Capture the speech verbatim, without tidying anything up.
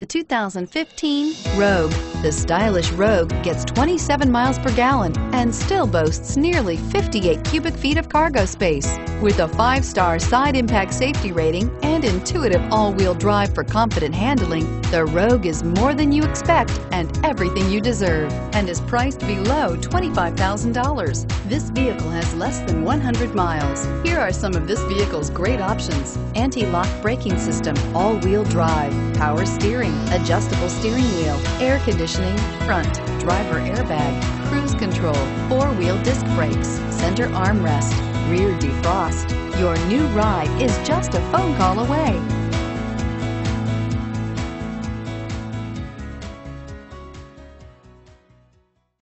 The two thousand fifteen Rogue. The stylish Rogue gets twenty-seven miles per gallon and still boasts nearly fifty-eight cubic feet of cargo space. With a five-star side impact safety rating and intuitive all-wheel drive for confident handling, the Rogue is more than you expect and everything you deserve, and is priced below twenty-five thousand dollars. This vehicle has less than one hundred miles. Here are some of this vehicle's great options: anti-lock braking system, all-wheel drive, power steering, adjustable steering wheel, air conditioning, front driver airbag, cruise control, four-wheel disc brakes, center armrest, rear defrost. Your new ride is just a phone call away.